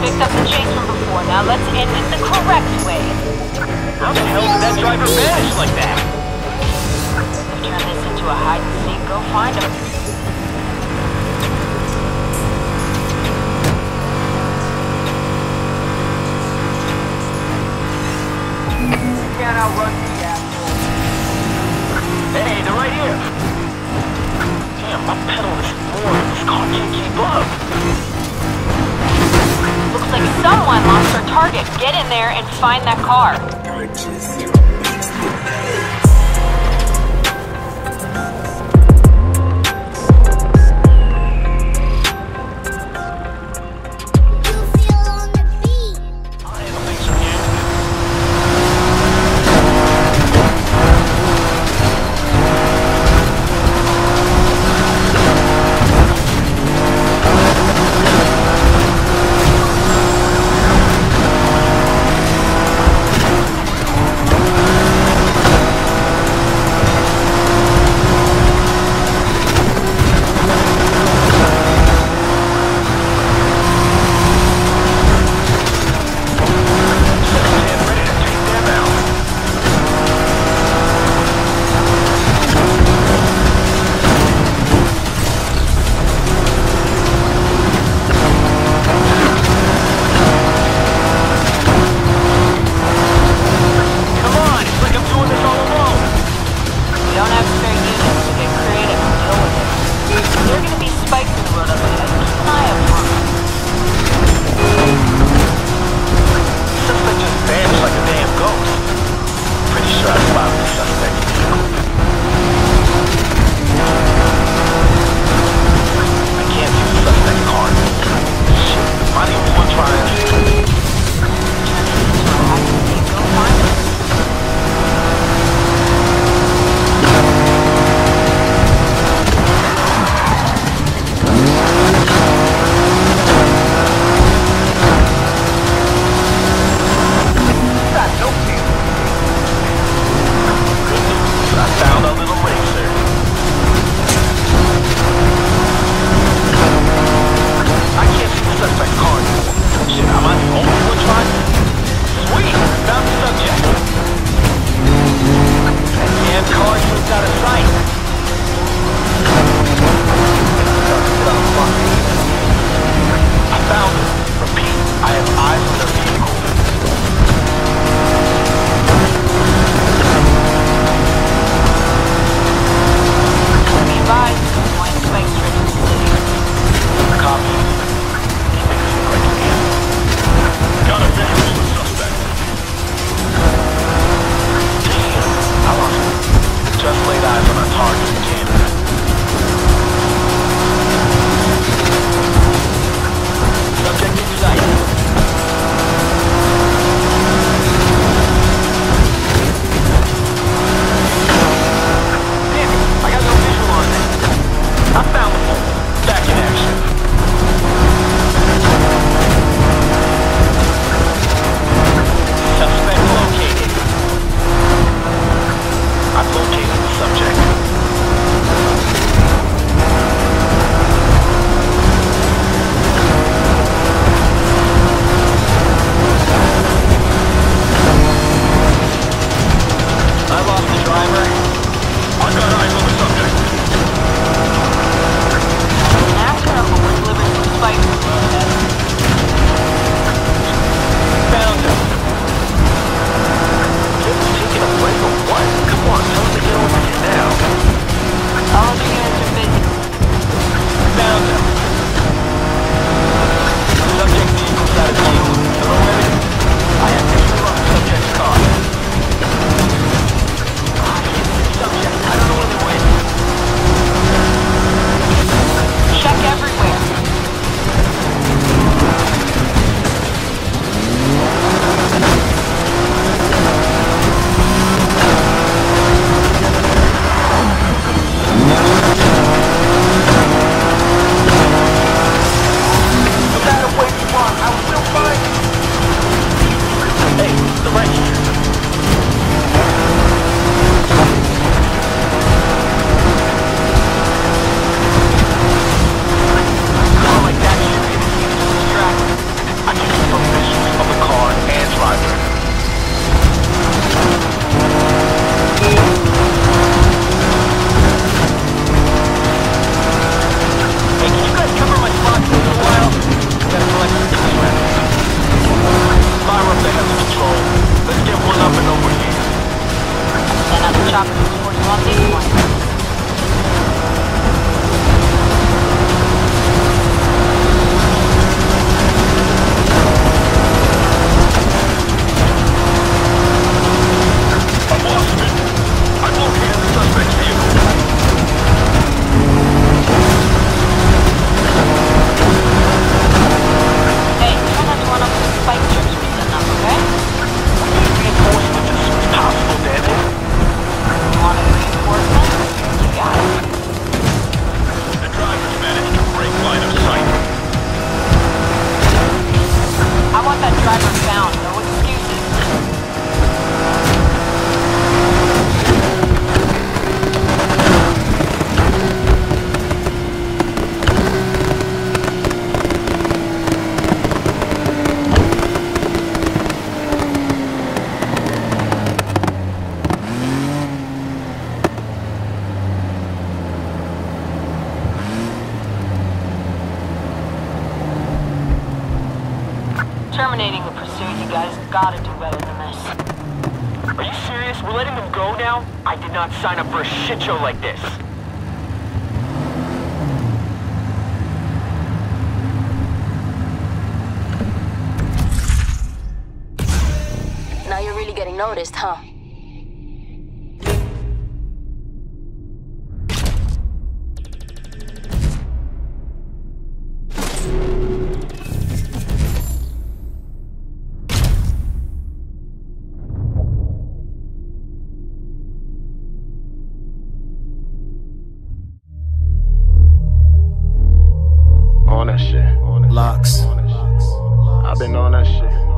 picked up the chase from before. Now let's end it the correct way. How the hell did that driver vanish like that? I've turned this into a hide and seek. Go find him. Hey, they're right here! Damn, my pedal is bored. This car can't keep up! Looks like someone lost their target. Get in there and find that car. driver's bound. No excuses. Terminating the pursuit, you guys gotta do better than this. Are you serious? We're letting them go now? I did not sign up for a shit show like this. Now you're really getting noticed, huh? On that shit. Locks. I've been on that shit.